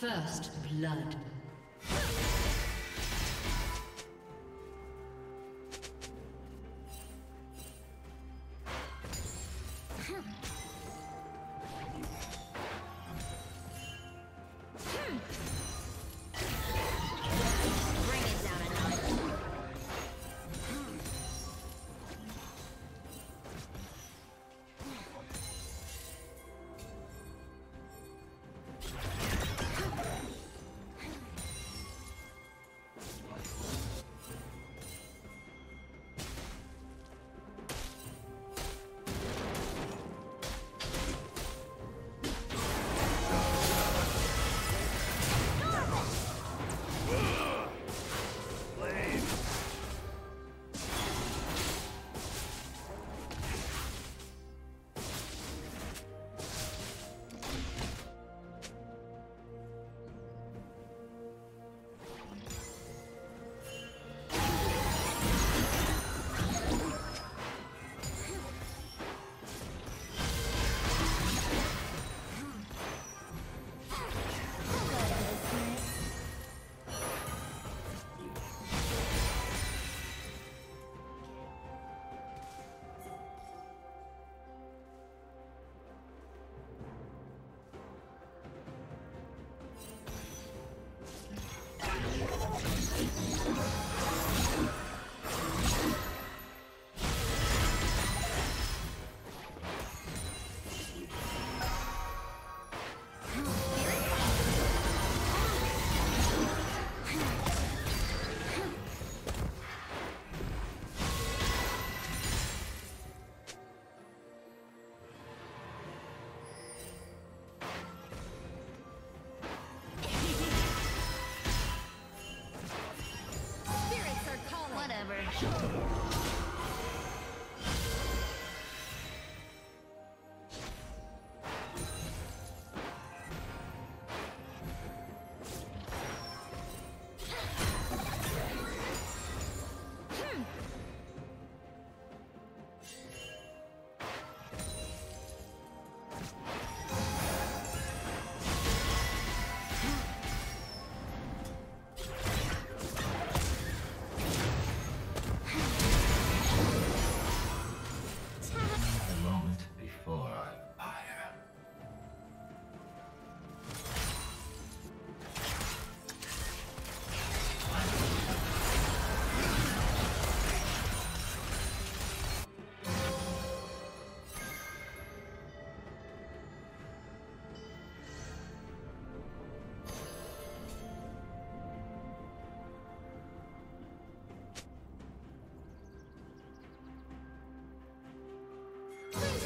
First blood.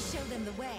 Show them the way.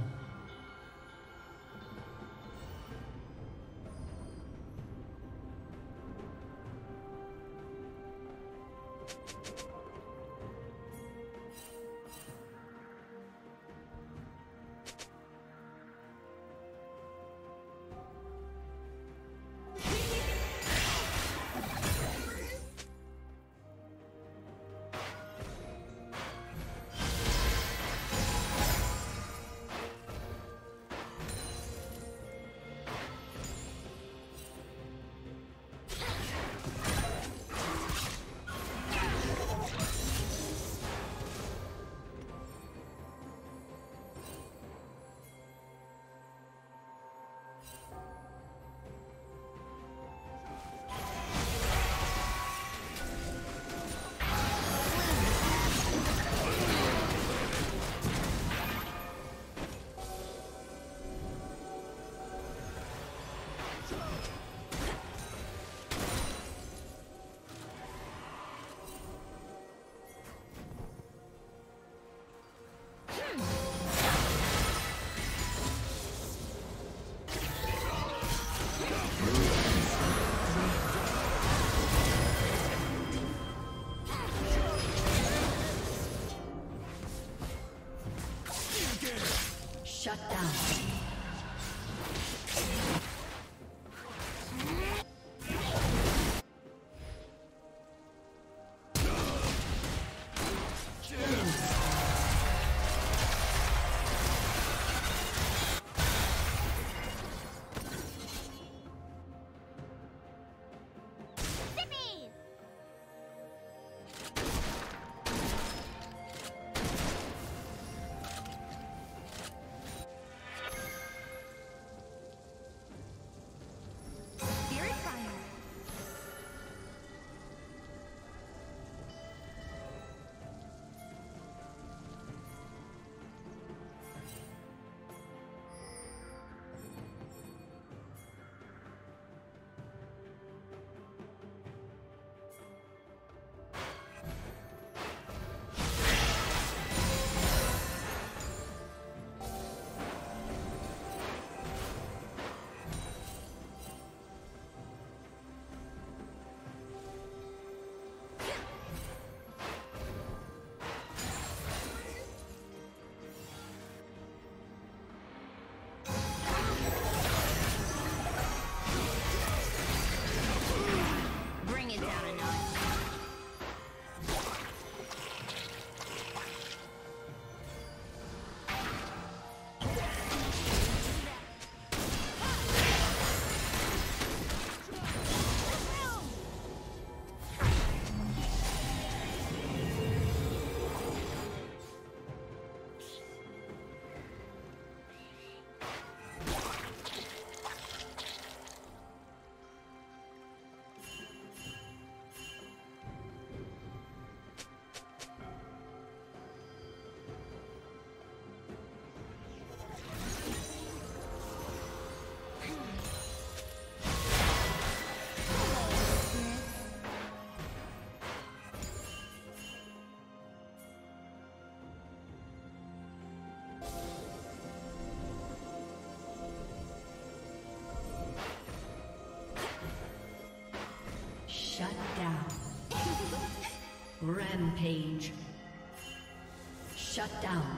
Shut down. Rampage. Shut down.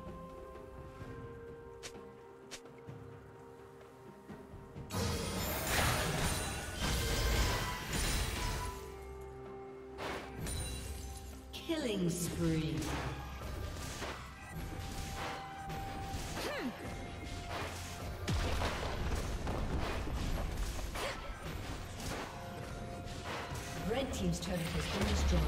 Killing spree. Red team's turret has been destroyed.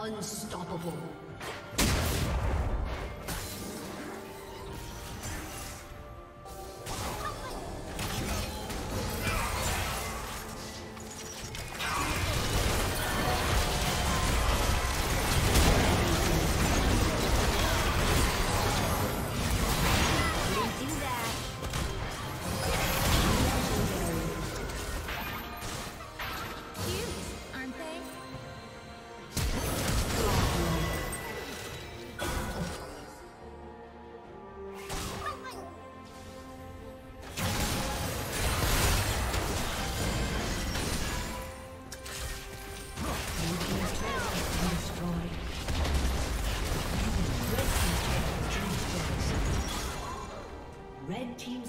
Unstoppable. Team's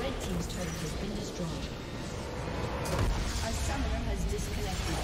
Red team's turret has been destroyed. A summoner has disconnected.